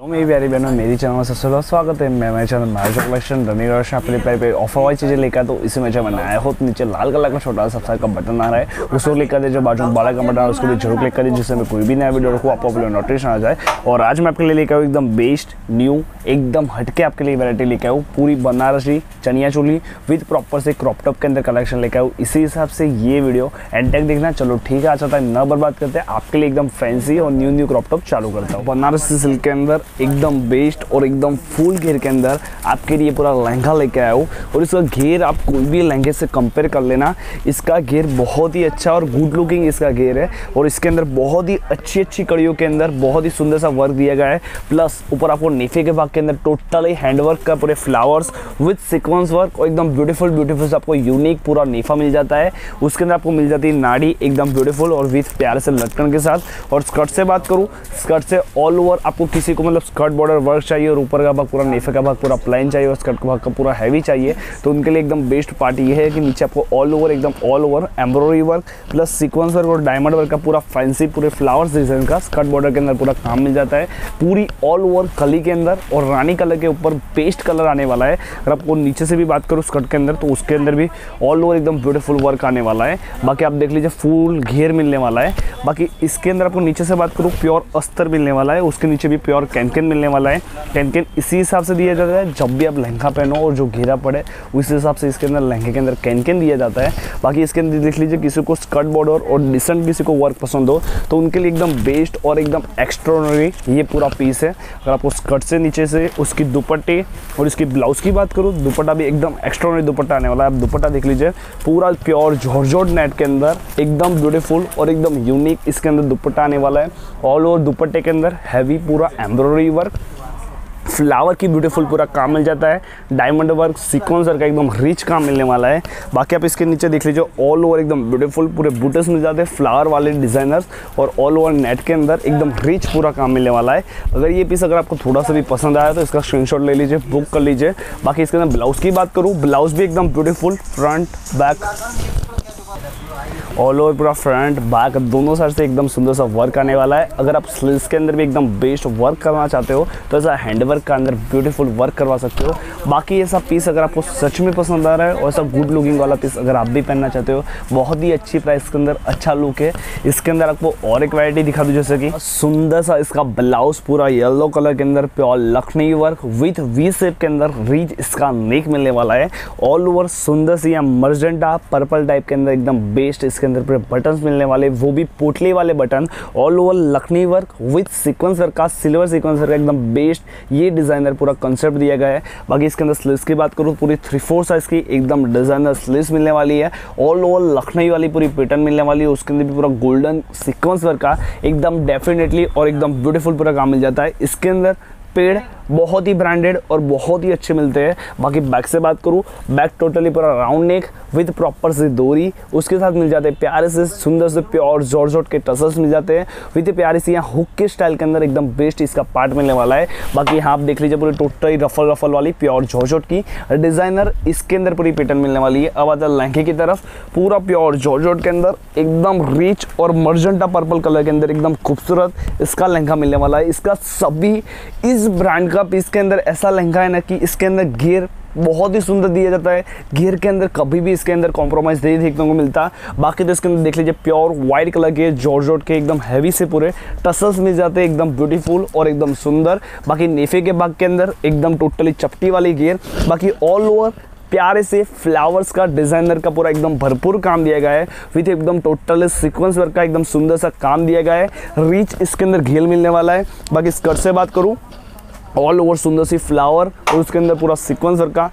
Hello मेरी प्यारी बहनों, मेरी चैनल में सबसे स्वागत है। मैं मेरे चैनल मैरिज कलेक्शन रनिंग और अपने प्यार पे ऑफर वाली चीज़ें लेकर तो इसी में जब बनाया हो तो नीचे लाल कलर का छोटा सा सब्सक्राइब का बटन आ रहा है, उसको क्लिक कर दे। जो बाजू में बड़ा का बटन है उसको भी जरूर क्लिक कर दीजिए, जिससे मैं कोई भी नया वीडियो रखूँ आपको अपने नोटिफिकेशन आ जाए। और आज मैं आपके लिए लेकर आऊँ एकदम बेस्ट न्यू एकदम हटके आपके लिए वैरायटी लेकर आऊँ, पूरी बनारसी चनिया चोली विद प्रॉपर से क्रॉप टॉप के अंदर कलेक्शन लेकर आऊँ। इसी हिसाब से ये वीडियो एंड तक देखना। चलो ठीक है, अच्छा था न बर्बाद करते, आपके लिए एकदम फैंसी और न्यू न्यू क्रॉप टॉप चालू करता हूँ। बनारसी सिल्क के अंदर एकदम बेस्ट और एकदम फुल घेर के अंदर आपके लिए पूरा लहंगा लेके आया हूँ। और इसका घेर आप कोई भी लहंगे से कंपेयर कर लेना, इसका घेर बहुत ही अच्छा और गुड लुकिंग इसका घेर है। और इसके अंदर बहुत ही अच्छी अच्छी कड़ियों के अंदर बहुत ही सुंदर सा वर्क दिया गया है। प्लस ऊपर आपको नीचे के भाग के अंदर टोटली हैंडवर्क का पूरे फ्लावर्स विथ सिक्वेंस वर्क और एकदम ब्यूटीफुल ब्यूटीफुल आपको यूनिक पूरा नेफा मिल जाता है। उसके अंदर आपको मिल जाती है नाड़ी एकदम ब्यूटीफुल और विथ प्यार से लटकन के साथ। और स्कर्ट से बात करूँ, स्कर्ट से ऑल ओवर आपको किसी को मतलब स्कर्ट बॉर्डर वर्क चाहिए और ऊपर का भाग पूरा नेफे का भाग पूरा प्लेन चाहिए और स्कर्ट का भाग का पूरा हैवी चाहिए तो उनके लिए एकदम बेस्ट पार्ट ये है कि नीचे आपको ऑल ओवर एकदम all over embroidery work plus sequence work और डायमंड वर्क का पूरा फैंसी पूरे फ्लावर्स डिजाइन का स्कर्ट बॉर्डर के अंदर पूरा काम मिल जाता है। पूरी ऑल ओवर कली के अंदर और रानी कलर के ऊपर बेस्ट कलर आने वाला है। अगर आपको नीचे से भी बात करूँ स्कर्ट के अंदर तो उसके अंदर भी ऑल ओवर एकदम ब्यूटीफुल वर्क आने वाला है। बाकी आप देख लीजिए फुल घेर मिलने वाला है। बाकी इसके अंदर आपको नीचे से बात करूँ प्योर अस्तर मिलने वाला है, उसके नीचे भी प्योर कैनकैन मिलने वाला है। कैनकैन इसी हिसाब से दिया जाता है, जब भी आप लहंगा पहनो और जो घेरा पड़े उस हिसाब से इसके अंदर लहंगे के अंदर कैनकैन दिया जाता है। बाकी इसके अंदर देख लीजिए किसी को स्कर्ट बॉर्डर और डिसेंट किसी को वर्क पसंद हो तो उनके लिए एकदम बेस्ट और एकदम एक्स्ट्राऑर्डिनरी ये पूरा पीस है। अगर आपको स्कर्ट से नीचे से उसकी दुपट्टे और इसकी ब्लाउज की बात करूँ, दुपट्टा भी एकदम एक्स्ट्राऑर्डिनरी दुपट्टा आने वाला है। आप दुपट्टा देख लीजिए पूरा प्योर जॉर्जेट नेट के अंदर एकदम ब्यूटीफुल और एकदम यूनिक इसके अंदर दुपट्टा आने वाला है। ऑल ओवर दुपट्टे के अंदर हैवी पूरा एम्ब्रॉयडरी वर्क फ्लावर की ब्यूटीफुल पूरा काम मिल जाता है। डायमंड वर्क सीक्वेंस वर्क का एकदम रिच काम मिलने वाला है। बाकी आप इसके नीचे देख लीजिए ऑल ओवर एकदम ब्यूटीफुल पूरे बूटस मिल जाते हैं फ्लावर वाले डिजाइनर्स और ऑल ओवर नेट के अंदर एकदम रिच पूरा काम मिलने वाला है। अगर ये पीस अगर आपको थोड़ा सा भी पसंद आया तो इसका स्क्रीनशॉट ले लीजिए, बुक कर लीजिए। बाकी इसके अंदर ब्लाउज की बात करूँ, ब्लाउज भी एकदम beautiful front back all over पूरा फ्रंट बैक दोनों साइड से एकदम सुंदर सा वर्क आने वाला है। अगर आप स्लीव्स के अंदर भी एकदम बेस्ट वर्क करना चाहते हो तो ऐसा हैंडवर्क का अंदर ब्यूटीफुल वर्क करवा सकते हो। बाकी ये सब पीस अगर आपको सच में पसंद आ रहा है और ऐसा गुड लुकिंग वाला पीस अगर आप भी पहनना चाहते हो, बहुत ही अच्छी प्राइस के अंदर अच्छा लुक है। इसके अंदर आपको और एक वैरायटी दिखा दूँ, जैसे कि सुंदर सा इसका ब्लाउज पूरा येलो कलर के अंदर pure Lucknowi work with V shape के अंदर रिच इसका नेक मिलने वाला है। ऑल ओवर सुंदर सी या मर्जेंटा पर्पल टाइप के अंदर एकदम बेस्ट इसके अंदर पूरे बटन्स मिलने वाले, वो भी पोटली वाले button. All over लखनी work with sequence work का सिल्वर सीक्वेंस वर्क एकदम बेस्ट ये डिजाइनर पूरा कंसेप्ट दिया गया है। बाकी इसके अंदर स्लीव्स की बात करूँ, पूरी 3/4 साइज की एकदम डिजाइनर स्लीव्स मिलने वाली है। ऑल ओवर लखनवी वाली पूरी पैटर्न मिलने वाली है, उसके अंदर भी पूरा गोल्डन सीक्वेंस वर्क का एकदम डेफिनेटली और एकदम ब्यूटीफुल पूरा काम मिल जाता है। इसके अंदर पेड़ बहुत ही ब्रांडेड और बहुत ही अच्छे मिलते हैं। बाकी बैक से बात करूँ, बैक टोटली पूरा राउंड नेक विद प्रॉपर से डोरी उसके साथ मिल जाते हैं, प्यारे से सुंदर से प्योर जॉर्जेट के टसल्स मिल जाते हैं विद प्यारे से यहाँ हुक के स्टाइल के अंदर एकदम बेस्ट इसका पार्ट मिलने वाला है। बाकी यहाँ आप देख लीजिए पूरे टोटली रफल रफल वाली प्योर जॉर्जेट की डिज़ाइनर इसके अंदर पूरी पैटर्न मिलने वाली है। अब आता है लहंगे की तरफ, पूरा प्योर जॉर्जेट के अंदर एकदम रिच और मर्जेंटा पर्पल कलर के अंदर एकदम खूबसूरत इसका लहंगा मिलने वाला है। इसका सभी इस ब्रांड का पीस के अंदर ऐसा लहंगा है ना कि इसके अंदर घेर बहुत ही सुंदर दिया जाता है, घेर के अंदर कभी भी इसके अंदर कॉम्प्रोमाइज़ नहीं देखने को मिलता। बाकी तो इसके अंदर देख लीजिए प्योर वाइट कलर के जॉर्जेट के एकदम हैवी से पूरे टसल्स मिल जाते हैं एकदम ब्यूटीफुल और एकदम सुंदर। बाकी नेफे के भाग के अंदर एकदम टोटली चपटी वाली घेर। बाकी ऑल ओवर प्यारे से फ्लावर्स का डिजाइनर का पूरा एकदम भरपूर काम दिया गया है विथ एकदम टोटल सीक्वेंस वर्क का एकदम सुंदर सा काम दिया गया है। रिच इसके अंदर घेर मिलने वाला है। बाकी स्कर्ट से बात करूँ, ऑल ओवर सुंदर सी फ्लावर और उसके अंदर पूरा सीक्वेंस वर्क का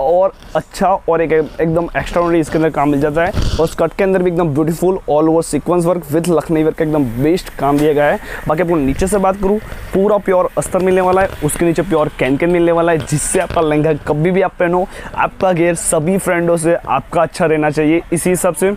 और अच्छा और एक एकदम एक्स्ट्राऑर्डिनरी इसके अंदर काम मिल जाता है। और स्कर्ट के अंदर भी एकदम beautiful all over sequence work with Lucknowi work का एकदम बेस्ट काम दिया गया है। बाकी आपको नीचे से बात करूँ, पूरा प्योर अस्तर मिलने वाला है, उसके नीचे प्योर कैनकैन मिलने वाला है, जिससे आपका लहंगा कभी भी आप पहनो आपका घेर सभी फ्रेंडों से आपका अच्छा रहना चाहिए। इसी हिसाब से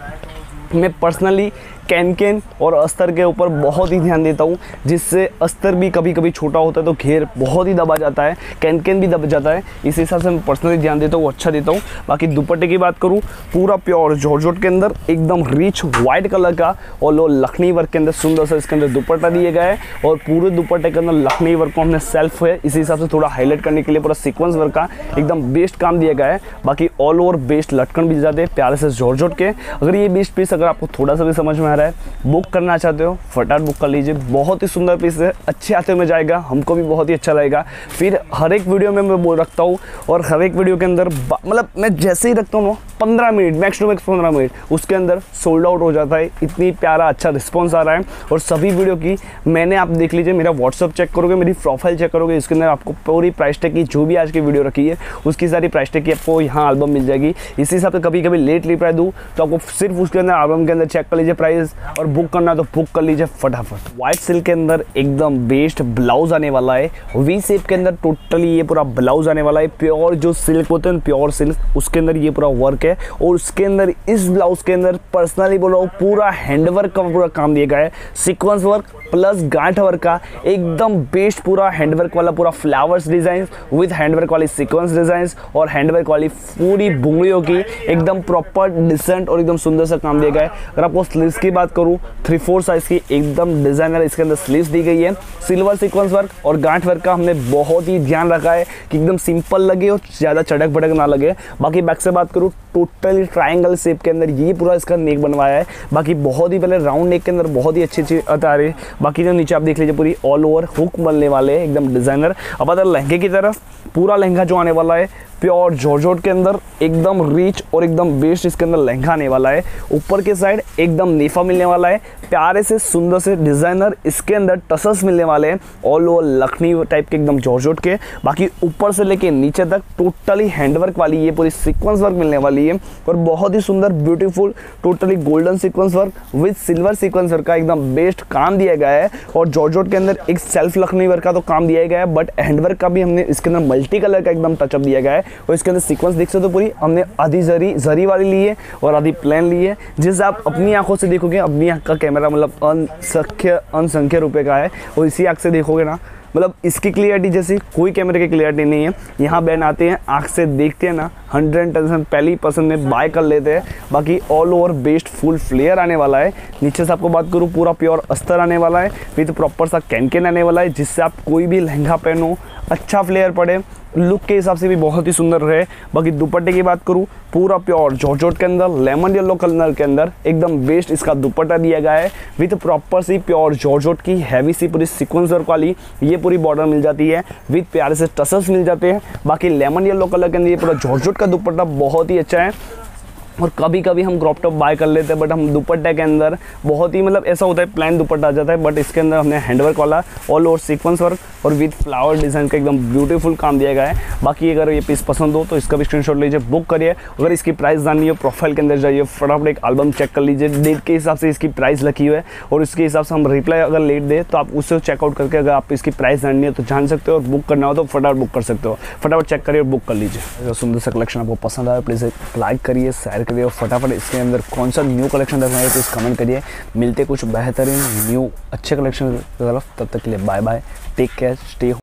मैं पर्सनली कैनकेन और अस्तर के ऊपर बहुत ही ध्यान देता हूँ, जिससे अस्तर भी कभी कभी छोटा होता है तो घेर बहुत ही दबा जाता है, कैनकेन भी दब जाता है। इस हिसाब से मैं पर्सनली ध्यान देता हूँ, अच्छा देता हूँ। बाकी दुपट्टे की बात करूँ, पूरा प्योर जॉर्जेट के अंदर एकदम रिच वाइट कलर का और लो लखनी वर्क के अंदर सुंदर सा इसके अंदर दुपट्टा दिए गए है और पूरे दुपट्टे के अंदर लखनी वर्क को हमने सेल्फ है इसी हिसाब से थोड़ा हाईलाइट करने के लिए पूरा सीक्वेंस वर्क का एकदम बेस्ट काम दिया गया है। बाकी ऑल ओवर बेस्ट लटकन भी जाते हैं प्यारे से जॉर्जेट के। अगर ये बेस्ट पीस अगर आपको थोड़ा सा भी समझ में आ रहा है, बुक करना चाहते हो फटाफट बुक कर लीजिए, बहुत ही सुंदर पीस है, अच्छे हाथों में जाएगा, हमको भी बहुत ही अच्छा लगेगा। फिर हर एक वीडियो में मैं बोल रखता हूँ और हर एक वीडियो के अंदर मतलब मैं जैसे ही रखता हूँ 15 minute max to max 15 minute उसके अंदर सोल्ड आउट हो जाता है, इतनी प्यारा अच्छा रिस्पॉन्स आ रहा है। और सभी वीडियो की मैंने आप देख लीजिए, मेरा व्हाट्सअप चेक करोगे, मेरी प्रोफाइल चेक करोगे, इसके अंदर आपको पूरी प्राइस टैग की जो भी आज की वीडियो रखी है उसकी सारी प्राइस टैग की आपको यहाँ एल्बम मिल जाएगी। इसी हिसाब से कभी कभी लेट रिप्लाई दूँ तो आपको सिर्फ उसके अंदर एल्बम के अंदर चेक कर लीजिए प्राइस, और बुक करना तो बुक कर लीजिए फटाफट। वाइट सिल्क के अंदर एकदम बेस्ट ब्लाउज आने वाला है, वी शेप के अंदर टोटली ये पूरा ब्लाउज आने वाला है। प्योर जो सिल्क होते हैं प्योर सिल्क, उसके अंदर ये पूरा वर्क है और उसके अंदर इस ब्लाउज के अंदर पर्सनली बोल रहा हूँ पूरा हैंडवर्क का पूरा काम दिया गया है, सीक्वेंस वर्क प्लस गांठ वर्क का एकदम बेस्ट पूरा हैंडवर्क वाला पूरा फ्लावर्स डिजाइन विद हैंडवर्क वाली सीक्वेंस डिजाइन और हैंडवर्क वाली पूरी बुंगलियों की एकदम प्रॉपर डिसेंट और एकदम सुंदर सा काम दिया गया है। अगर आपको स्लीव्स की बात करूँ 3/4 साइज की एकदम डिजाइनर इसके अंदर स्लीव्स दी गई है, सिल्वर सीक्वेंस वर्क और गांठ वर्क का हमने बहुत ही ध्यान रखा है कि एकदम सिंपल लगे और ज़्यादा चटक भटक ना लगे। बाकी बैक से बात करूँ टोटल ट्राइंगल शेप के अंदर ये पूरा इसका नेक बनवाया है, बाकी बहुत ही पहले राउंड नेक के अंदर बहुत ही अच्छी चीज आ रही है। बाकी जो नीचे आप देख लीजिए पूरी ऑल ओवर हुक बनने वाले हैं एकदम डिजाइनर। अब अदर लहंगे की तरफ, पूरा लहंगा जो आने वाला है प्योर जॉर्जेट के अंदर एकदम रिच और एकदम बेस्ट इसके अंदर लहंगा आने वाला है। ऊपर के साइड एकदम नीफा मिलने वाला है, प्यारे से सुंदर से डिजाइनर इसके अंदर टसल्स मिलने वाले हैं ऑल ओवर लखनी टाइप के एकदम जॉर्जेट के। बाकी ऊपर से लेके नीचे तक टोटली हैंडवर्क वाली ये पूरी सीक्वेंस वर्क मिलने वाली है और बहुत ही सुंदर beautiful totally golden sequence work with silver sequence work का एकदम बेस्ट काम दिया गया है। और जॉर्जेट के अंदर एक सेल्फ लखनी वर्क का तो काम दिया गया है, बट हैंडवर्क का भी हमने इसके अंदर मल्टी कलर का एकदम टचअप दिया गया है और इसके अंदर सीक्वेंस देख सकते हो पूरी हमने आधी जरी वाली ली है और आधी प्लेन ली है, जिससे आप अपनी आंखों से देखोगे, अपनी आंख का कैमरा मतलब अनसंख्य रुपए का है और इसी आंख से देखोगे ना, मतलब इसकी क्लियरिटी जैसी कोई कैमरे की क्लियरिटी नहीं है। यहाँ बहन आते हैं आँख से देखते हैं ना, 100% पहली पसंद में बाय कर लेते हैं। बाकी all over best full flare आने वाला है। नीचे से आपको बात करूँ पूरा प्योर अस्तर आने वाला है, फिर तो प्रॉपर सा कैनकेन आने वाला है, जिससे आप कोई भी लहंगा पहनो अच्छा फ्लेयर पड़े, लुक के हिसाब से भी बहुत ही सुंदर रहे। बाकी दुपट्टे की बात करूँ, पूरा प्योर जॉर्जेट के अंदर लेमन येलो कलर के अंदर एकदम बेस्ट इसका दुपट्टा दिया गया है विथ प्रॉपर सी प्योर जॉर्जेट की हैवी सी पूरी सीक्वेंस वर्क वाली ये पूरी बॉर्डर मिल जाती है विथ प्यारे से टसल्स मिल जाते हैं। बाकी लेमन येलो कलर के अंदर ये पूरा जॉर्जेट का दुपट्टा बहुत ही अच्छा है और कभी कभी हम क्रॉप टॉप बाय कर लेते हैं, बट हम दुपट्टे के अंदर बहुत ही मतलब ऐसा होता है प्लान दुपट्टा आ जाता है, बट इसके अंदर हमने हैंडवर्क वाला ऑल ओवर सीक्वेंस वर्क और विद फ्लावर डिज़ाइन का एकदम ब्यूटीफुल काम दिया गया है। बाकी अगर ये पीस पसंद हो तो इसका भी स्क्रीनशॉट लीजिए, बुक करिए। अगर इसकी प्राइस जाननी हो प्रोफाइल के अंदर जाइए, फटाफट एक एल्बम चेक कर लीजिए, डेट के हिसाब से इसकी प्राइस लगी हुई है और उसके हिसाब से हम रिप्लाई अगर लेट दें तो आप उससे चेकआउट करके अगर आप इसकी प्राइस जाननी हो तो जान सकते हो और बुक करना हो तो फटाफट बुक कर सकते हो। फटाफट चेक करिए और बुक कर लीजिए। अगर सुंदर सा कलेक्शन आपको पसंद आया प्लीज़ लाइक करिए, शेयर करिए और फटाफट इसके अंदर कौन सा न्यू कलेक्शन देखना है प्लीज़ कमेंट करिए। मिलते कुछ बेहतरीन न्यू अच्छे कलेक्शन की तरफ, तब तक के लिए bye bye, take care, stay home.